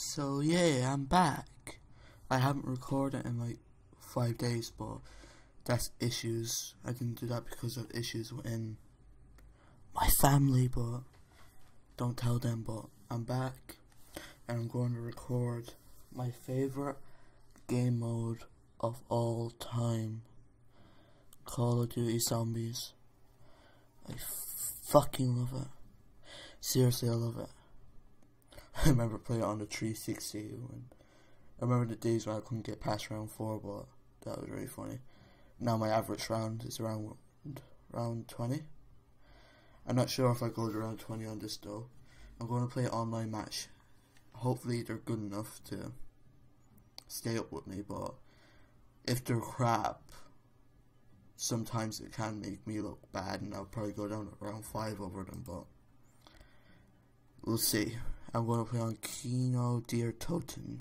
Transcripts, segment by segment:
So yeah, I'm back. I haven't recorded in like 5 days, but that's issues. I didn't do that because of issues within my family, but don't tell them. But I'm back and I'm going to record my favorite game mode of all time, Call of Duty Zombies. I fucking love it. Seriously, I love it. I remember playing it on the 360, and I remember the days when I couldn't get past round 4, but that was really funny. Now my average round is around round 20. I'm not sure if I go to round 20 on this though. I'm going to play an online match. Hopefully they're good enough to stay up with me, but if they're crap, sometimes it can make me look bad, and I'll probably go down to round 5 over them, but we'll see. I'm going to play on Kino Deer Toten,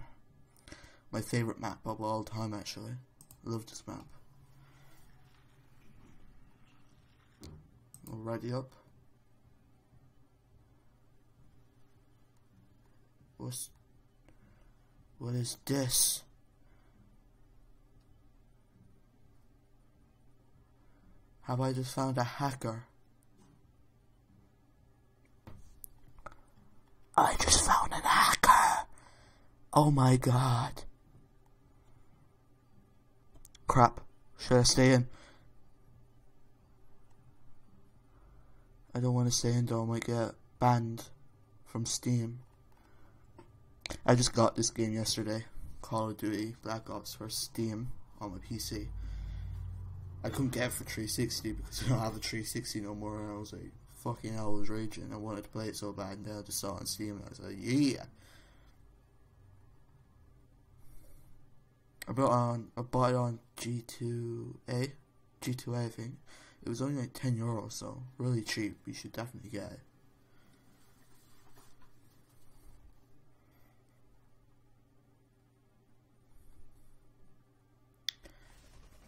my favourite map of all time actually. I love this map. Already up. What is this? Have I just found a hacker? I just found an hacker! Oh my god. Crap. Should I stay in? I don't want to stay in though, I might get banned from Steam. I just got this game yesterday, Call of Duty Black Ops for Steam on my PC. I couldn't get it for 360 because I don't have a 360 no more, and I was like, fucking hell, I was raging. I wanted to play it so bad, and then I just saw it on Steam and I was like, yeah. I bought it on G2A I think. It was only like €10, so really cheap. You should definitely get it.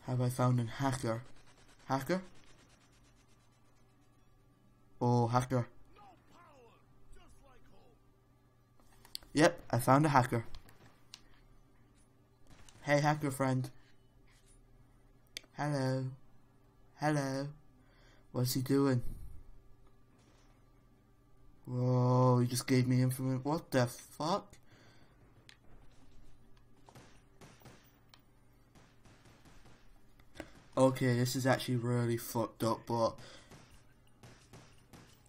Have I found a hacker? Hacker? Oh, hacker. No power, just like home. Yep, I found a hacker. Hey, hacker friend. Hello. Hello. What's he doing? Whoa, he just gave me information. What the fuck? Okay, this is actually really fucked up, but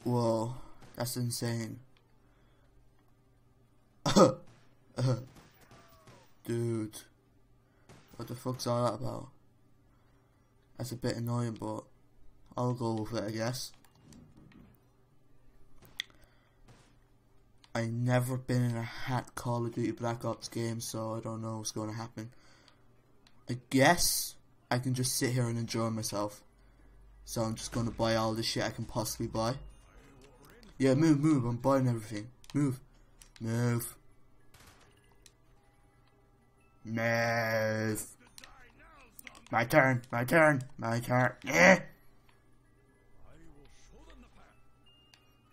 whoa, that's insane. Dude, what the fuck's all that about? That's a bit annoying, but I'll go with it, I guess. I've never been in a hacked Call of Duty Black Ops game, so I don't know what's going to happen. I guess I can just sit here and enjoy myself. So I'm just going to buy all the shit I can possibly buy. Yeah, move, I'm buying everything. Move. My turn. Yeah.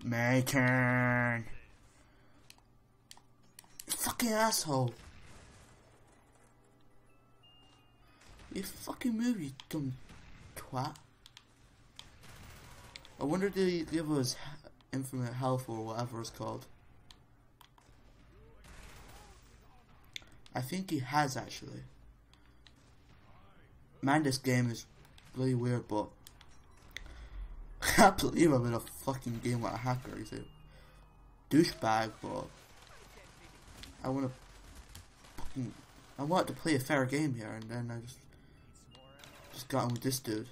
My turn. Fucking asshole. You fucking move, you dumb twat. I wonder if they give us infinite health or whatever it's called. I think he has actually. Man, this game is really weird, but I can't believe I'm in a fucking game with a hacker. He's a douchebag, but I wanted to play a fair game here, and then I just got on with this dude.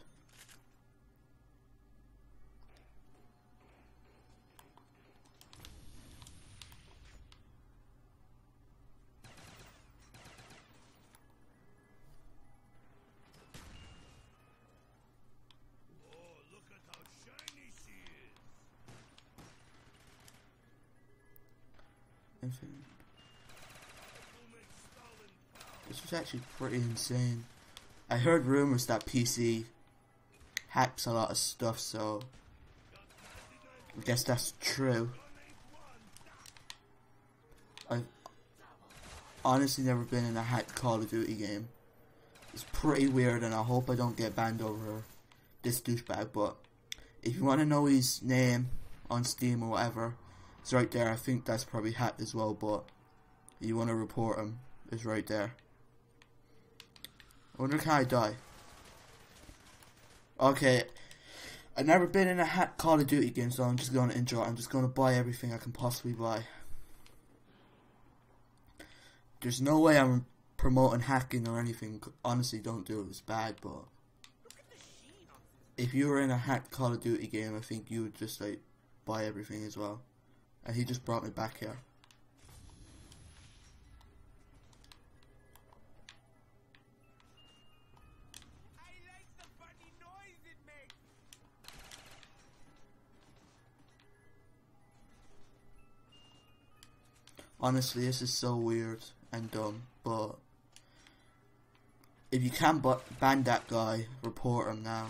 This was actually pretty insane. I heard rumors that PC hacks a lot of stuff, so I guess that's true. I honestly never been in a hacked Call of Duty game. It's pretty weird, and I hope I don't get banned over this douchebag, but if you want to know his name on Steam or whatever, it's right there. I think that's probably hacked as well, but if you want to report him, it's right there. I wonder, can I die? Okay, I've never been in a hacked Call of Duty game, so I'm just going to enjoy it. I'm just going to buy everything I can possibly buy. There's no way I'm promoting hacking or anything. Honestly, don't do it. It's bad, but if you were in a hacked Call of Duty game, I think you would just like buy everything as well. And he just brought me back here. I like the funny noise it makes. Honestly, this is so weird and dumb, but if you can ban that guy, report him now.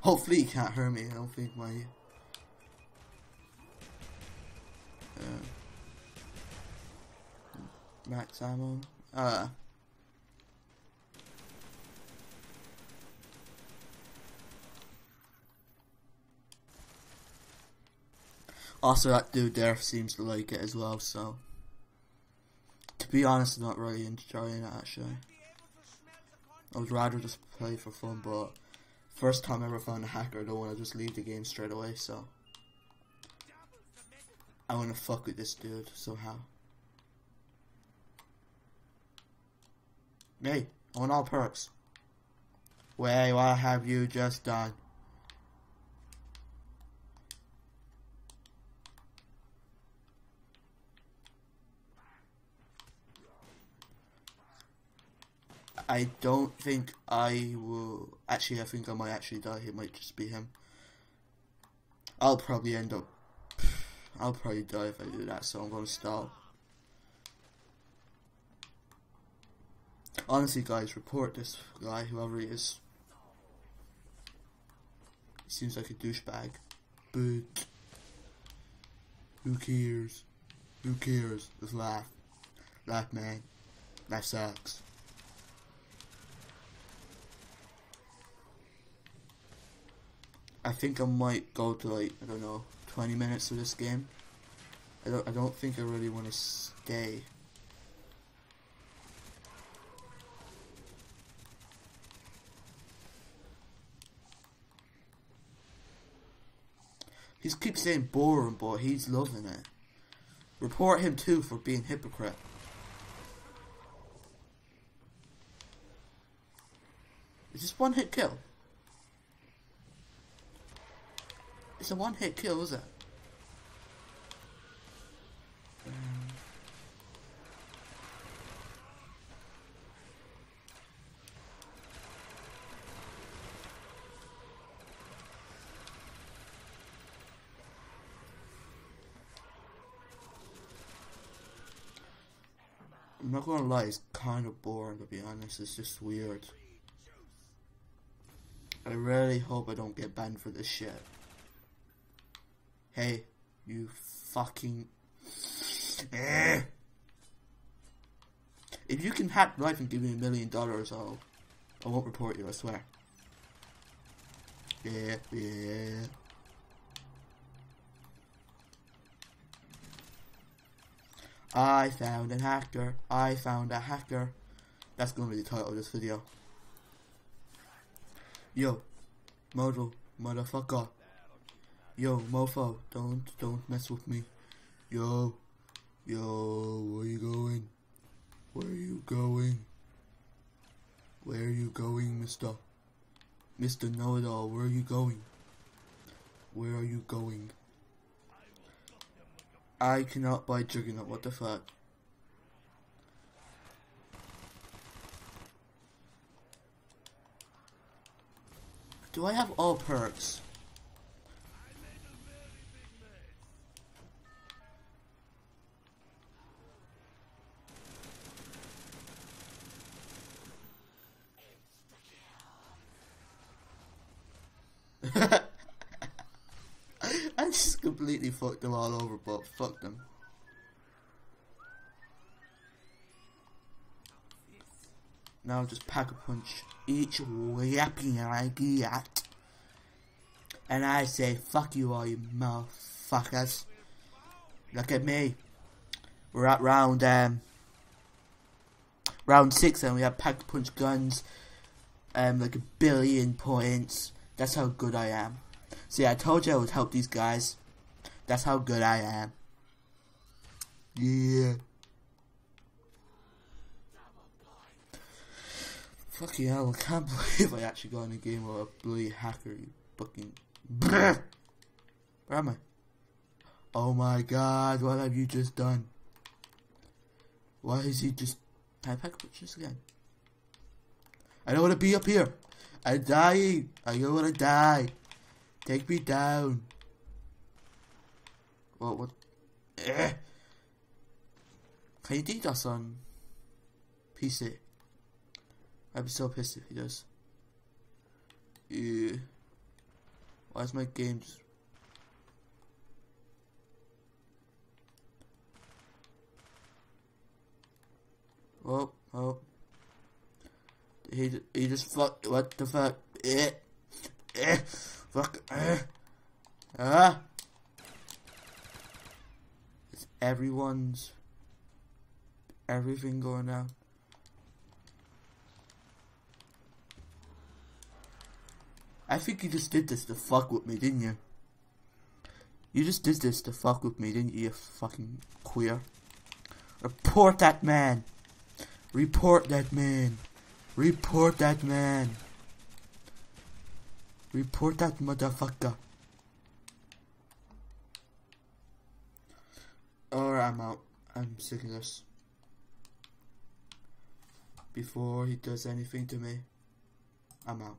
Hopefully he can't hurt me. I don't think my max ammo. Also, that dude there seems to like it as well. So, to be honest, I'm not really enjoying it actually. I would rather just play for fun, but first time I ever found a hacker, I don't want to just leave the game straight away, so I want to fuck with this dude somehow. Hey, I want all perks. Wait, what have you just done? I don't think I will. Actually, I think I might actually die. It might just be him. I'll probably end up. I'll probably die if I do that, so I'm gonna stop. Honestly, guys, report this guy, whoever he is. He seems like a douchebag. But who cares? Who cares? Just laugh. Laugh, man. That sucks. I think I might go to like, I don't know, 20 minutes of this game. I don't think I really want to stay. He keeps saying boring, but he's loving it. Report him too for being hypocrite. Is this one hit kill? It's a one-hit kill, is it? I'm not gonna lie, it's kind of boring to be honest, it's just weird. I really hope I don't get banned for this shit. Hey, you fucking. If you can hack life and give me $1 million, I won't report you, I swear. Yeah, yeah. I found a hacker. I found a hacker. That's gonna be the title of this video. Yo, model, motherfucker. Yo, mofo, don't mess with me. Yo, where you going? Where you going? Where are you going, mister? Mr. Know-it-all, where are you going? Where are you going? I cannot buy Juggernaut, what the fuck? Do I have all perks? just completely fucked them all over, but fuck them. Now just pack a punch each yapping idea, and I say fuck you all, you motherfuckers. Look at me. We're at round 6, and we have pack a punch guns, like a billion points. That's how good I am. See, I told you I would help these guys. That's how good I am. Yeah. Fucking hell, I can't believe I actually got in a game with a bloody hacker, you fucking... Where am I? Oh my god, what have you just done? Why is he just... Can I pack up just again? I don't want to be up here! I'm dying! I don't want to die! Take me down! What? What? Ugh. Can you DDoS on PC? I'd be so pissed if he does. Yeah. Why is my game just... Oh, oh. He just fuck. What the fuck? Eh. Eh. Fuck. Ah. It's everyone's... Everything going down. I think you just did this to fuck with me, didn't you? You just did this to fuck with me, didn't you, you fucking queer? Report that man! Report that man! Report that man! Report that motherfucker! Alright, I'm out. I'm sick of this. Before he does anything to me, I'm out.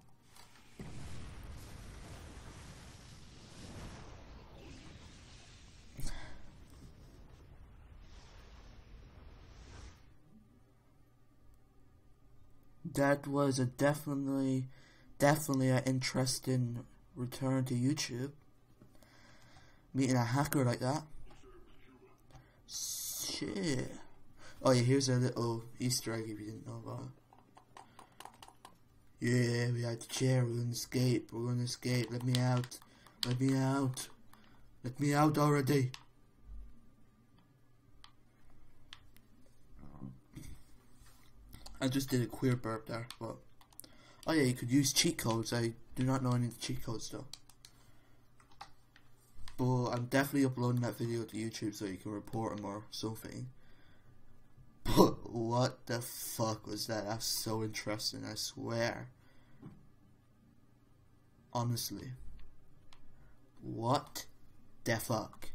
That was a definitely an interesting return to YouTube. Meeting a hacker like that. Shit. Oh yeah, here's a little Easter egg if you didn't know about it. Yeah, we had the chair. We're gonna escape. We're gonna escape. Let me out. Let me out. Let me out already. I just did a queer burp there, but... Oh yeah, you could use cheat codes. I do not know any of the cheat codes though. But I'm definitely uploading that video to YouTube so you can report them or something. But what the fuck was that? That's so interesting, I swear. Honestly. What the fuck?